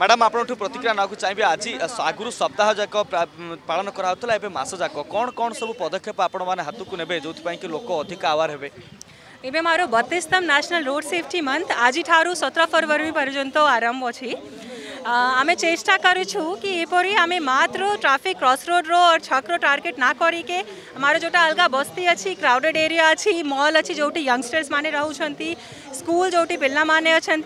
Madam आपंठू प्रतिक्रिया नाकु चाहिए आज आगुरी सप्ताह जाक पालन कराला एवं मस जाक कौन कौन सब पदक्षेप आपण मैंने हाथ को ने जो कि लोक अधिक आवार हे ये मारो 32तम नेशनल रोड सेफ्टी मंथ आज 17 फरवरी पर्यंत आरंभ अच्छी आम चेष्टा करूँ कि यहपरी आम मात्र ट्राफिक क्रॉस रोड रो और छक रो टार्गेट ना करके आमार जोटा अलग बस्ती अच्छी क्राउडेड एरिया अच्छी मॉल अच्छी जो यंगस्टर्स माने रहउछंती स्कूल जो पिला माने अच्छी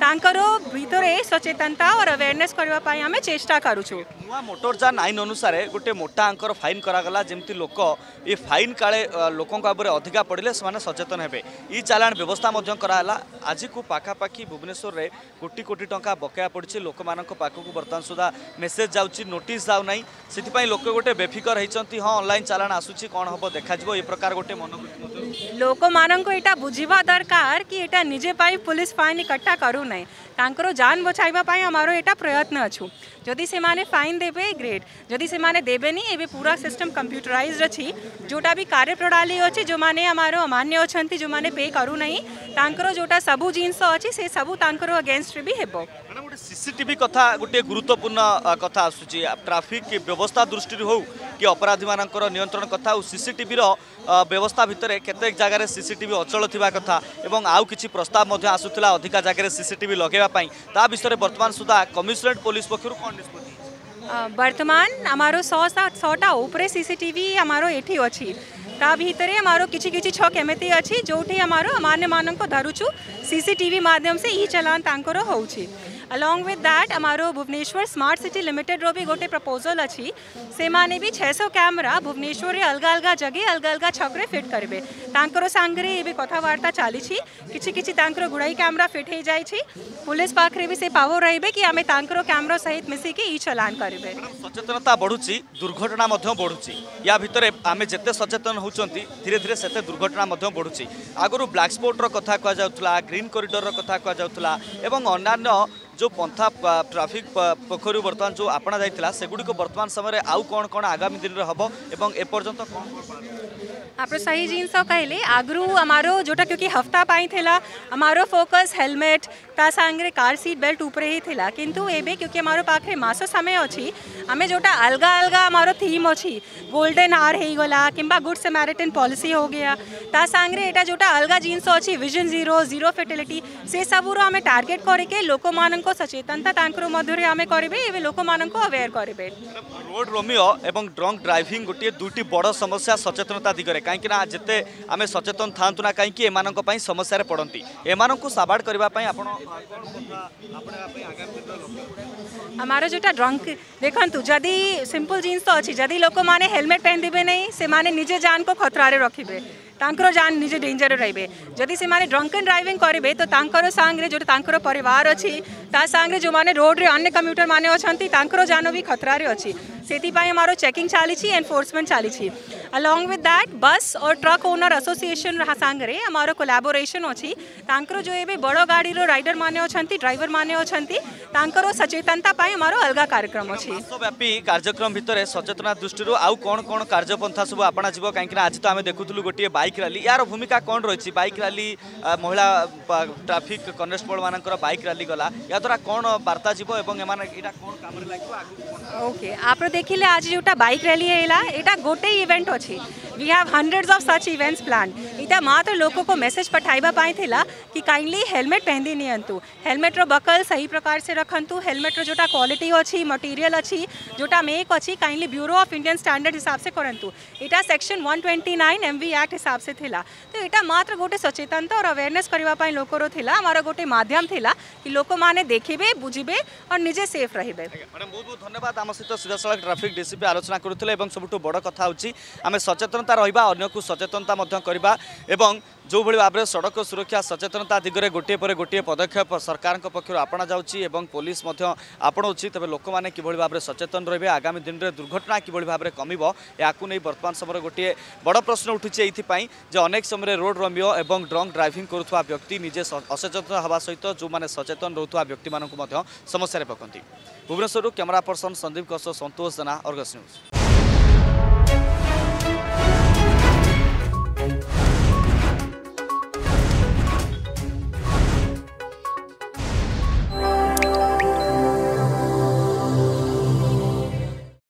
भीतर सचेतनता और अवेयरनेस करने आम चेष्टा करूँ। नुआ मोटर जान आईन अनुसार गोटे मोटा अंकर फाइन कराला जमती लोक ये फाइन काले लोक अधिका पड़े से सचेतन हे ये चालाण व्यवस्था कराला। आज को पाखापाखी भुवनेश्वर में कोटी कोटी टंका बकाया पड़े लोक मानक पाखकू बर्तमान सुधा मेसेज जाऊँगी नोटिस जाऊ ना से लोक गोटे बेफिकर होती हाँ ऑनलाइन चालाण आसूसी कौन हम देखा ये प्रकार गोटे मनोवृत्ति लोक मानक यहाँ बुझा दरकार कि यहाँ निजे पुलिस फाइन इकट्ठा करू ना तांकर जान बचाई आमार यहाँ प्रयत्न अच्छू जदि से माने फाइन देवे ग्रेट जदि से माने देवेनी एवं पूरा सिस्टम कंप्यूटराइज्ड अच्छी जोटा भी कार्यप्रणाली अच्छी जो माने आमार अमान्य अच्छा जो माने पे करू ना तांकर जोटा सबू जिनस अच्छी से सबू तांकर अगेंस्ट भी हेबो। सीसीटीवी कथा गोटे गुरुत्वपूर्ण कथा आसूची ट्राफिक व्यवस्था दृष्टि हो कि अपराधी मानकर नियंत्रण कथा और सीसीटीवी व्यवस्था भितर केतेक जगह सीसीटीवी अचल थिबा कथा एवं आउ किछि प्रस्ताव मध्य आसुतिला अधिका जगह सीसीटीवी लगेबा पई ता विषय वर्तमान सुधा कमिश्नरेट पुलिस पक्षरु कोन निष्पत्ति वर्तमान हमारो 100टा ऊपर सीसीटीवी हमारो एठी अछि ता भीतरे हमारो किछि किछि छक एमती अछि जोठी हमारो अमान्य मानक धरुछु सीसीटीवी माध्यम से ई चलान तांकर होउछि। अलॉन्ग विथ दैट हमारो भुवनेश्वर स्मार्ट सिटी लिमिटेड रो भी गोटे प्रपोजल अच्छी से माने भी 600 कैमरा भुवनेश्वर रे अलग अलग जगह अलग अलग छक्रे फिट करेंगे तांकरो सांगरे ये कथबार्ता चली किछि किछि तांकरो गुड़ाई कैमरा फिट हो जाए पुलिस पाखरे भी से पावर रही कि आम तांकरो कैमरा सहित मिसिकी ई चलान करेंगे। सचेतनता बढ़ुची दुर्घटना बढ़ुची या भितर आम जिते सचेतन होती धीरे धीरे से दुर्घटना बढ़ुची आगुरी ब्लैक स्पॉट कथा कहला ग्रीन कॉरिडोर कथा कहला अन्य जो पंथा ट्राफिक पक्षर बर्तमान जो अपना जाता सेगुड़ी को बर्तमान समय आउ कौन कौन आगामी दिन में हम एवं एपर्यंत आप सही जिनस कहले आगु आमार जोटा क्योंकि हफ्ता पाईला आमार फोकस हेलमेट ता सांगे कार सीट बेल्ट उपर ही थिला किंतु एबे क्योंकि आमार पाखे मास समय अच्छी आम जोटा अलग अलग आमार थीम अच्छी गोल्डन आर हो गला कि गुड समैरिटन पॉलिसी हो गया ता सांगे यहाँ जोटा अलग जिनस अच्छी विजन जीरो जीरो फेटेलिटी से सबूर आम टार्गेट करके लोक मानको सचेतनता तांकरो मधुरे आमे करेबे एबे लोको मानको अवेयर करेबे। रोड रोमियो एवं ड्रंक ड्राइविंग गोटे दुटी बड़ समस्या सचेतनता दिगरे काहेकि ना जते आमे सचेतन थांतु ना काहेकि एमानको पई समस्या रे पड़ंती एमानको साबाड करबा पई आपण आपणा पई आगामी लोक हमारो जोटा ड्रंक देखंतु जदी सिंपल जिंस तो अछि जदी लोको माने हेलमेट पेन दिबे नै से माने निजे जान को खतरा रे रखिबे तांकरो जान निजे डेंजर रहिबे जदि से माने ड्रंक एंड ड्राइविंग करेबे तो तांकरो सांगरे जो तांकरो परिवार अछि ता सांगरे जो माने रोड रे अन्य कम्यूटर माने अछंती तांकरो जान भी खतरा रे अछि सेति पई हमारो चेकिंग चाली छी एनफोर्समेंट चाली छी। अलॉन्ग विथ दैट बस और ट्रक ओनर एसोसिएशन रहा सांगरे हमारो कोलैबोरेशन अछि तांकरो जो एबे बड़ो गाड़ी रो राइडर माने अछंती ड्राइवर माने अछंती तांकरो सचेतनता पई हमारो अलगा कार्यक्रम अछि। व्यापी कार्यक्रम भितरे सचेतना दृष्टि रो आउ कोन कोन कार्यपंथा सब आपणा जीव काहेकि आज तो आमे देखुथुलु गोटे बाइक रैली यार भूमिका कौन रही बाइक रैली महिला ट्राफिक कन्स्टेबल मानक बाइक रैली गला या द्वारा कौन वार्ता जीव एवं ओके आप देखिले आज जोटा बाइक रैली है गोटे इवेंट अच्छी we have hundreds of such events plan इटा मात्र लोक को मेसेज पठाइबा पाई थिला कि काइंडली हेलमेट पेंदी नियंतु हेलमेट रो बकल सही प्रकार से रखंतु हेलमेट रो जोटा क्वालिटी अच्छी मटेरियल अच्छी जोटा मेक अच्छी kindly bureau of Indian standard हिसाब से करंतु इटा सेक्शन 129 एमवी एक्ट हिसाब से थिला तो इटा मात्र गोटे सचेतनता और अवेयरनेस करबा पाई लोक रो थिला हमारा गोटे माध्यम थिला कि लोक माने देखिबे बुझिबे और निजे सेफ रहिबे। मैडम बहुत बहुत धन्यवाद आम सहित सीधासल ट्राफिक डीसीपी आलोचना करुथिले एवं सबटु बड़ कथा होची आमे सचेतन रहिबा अन्यकु सचेतनता मध्य करिबा एवं जो भली भाव में सड़क सुरक्षा सचेतनता दिगरे गोटे पर गोटे पदक्षेप सरकार पक्षर आपणा जाउची एवं पुलिस मध्य आपणौची तबे लोक माने किभली भाव में सचेतन रहिबे आगामी दिन में दुर्घटना किभली भाव में कमिबो याकु नै वर्तमान समय गोटे बड़ प्रश्न उठुची एथिपाई जे अनेक समय रोड रोमियो एवं ड्रंक ड्राइविंग करुथुवा व्यक्ति निजे असचेतन हवा सहित जो माने सचेतन रहुथुवा व्यक्ति मानकु मध्य समस्या रे पकंती। भुवनेश्वर कैमरा पर्सन संदीप कसो संतोष जना, अर्गस न्यूज।